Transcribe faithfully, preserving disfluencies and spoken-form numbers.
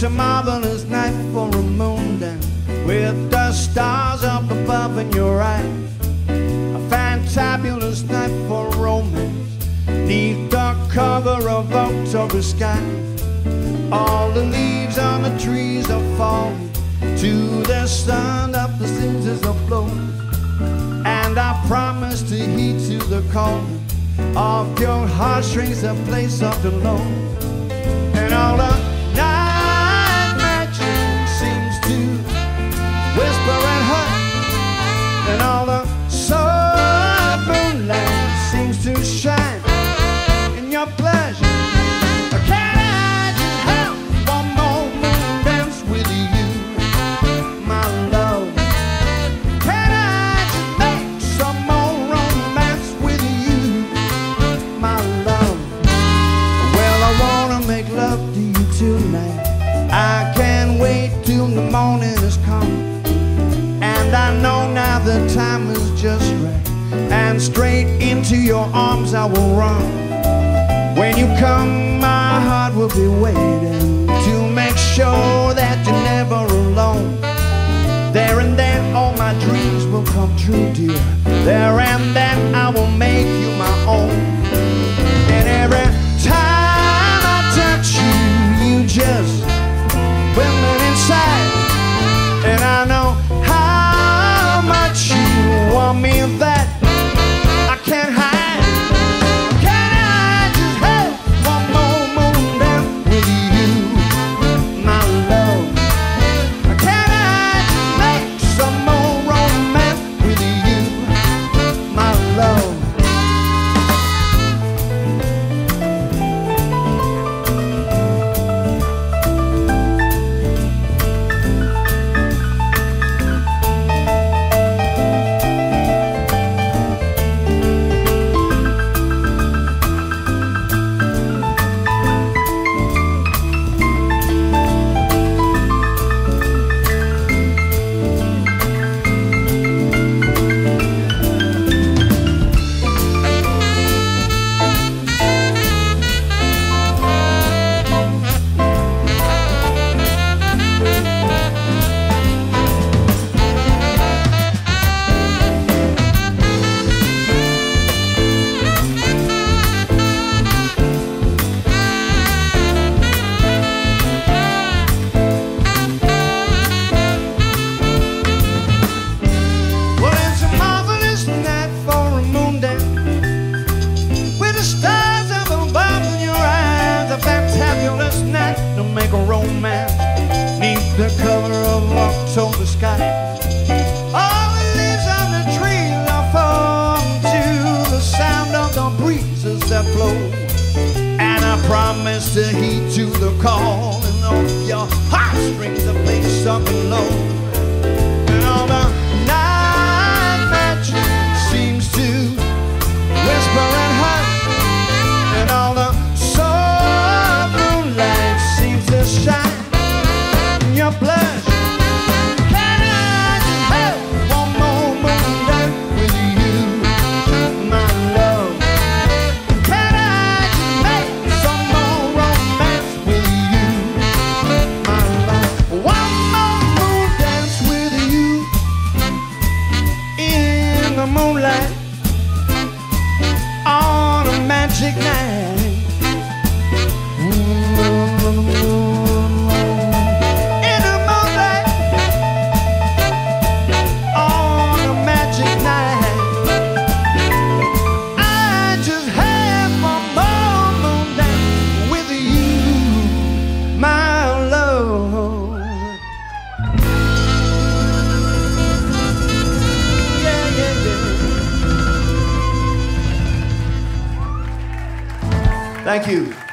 It's a marvelous night for a moon dance, with the stars up above in your eyes. A fantabulous night for romance, neath the cover of October skies. All the leaves on the trees are falling, to the sun up the scissors are blowing. And I promise to heed to the call of your heartstrings, a place of the lone. And all the night magic seems to whisper and hush, and all the soft moonlight seems to shine in your pleasure. Can I just have one more moon dance with you, my love? Can I just make some more romance with you, my love? Well, I wanna make love to you tonight. I can't wait till the morning has come, and I know now the time is just right, and straight into your arms I will run. When you come, my heart will be waiting to make sure that you're never alone. There and then all my dreams will come true, dear. There and then I will make you my own. And every time I touch you, you just wilt inside. And I know how much you want me, that I can't hide. Thank you.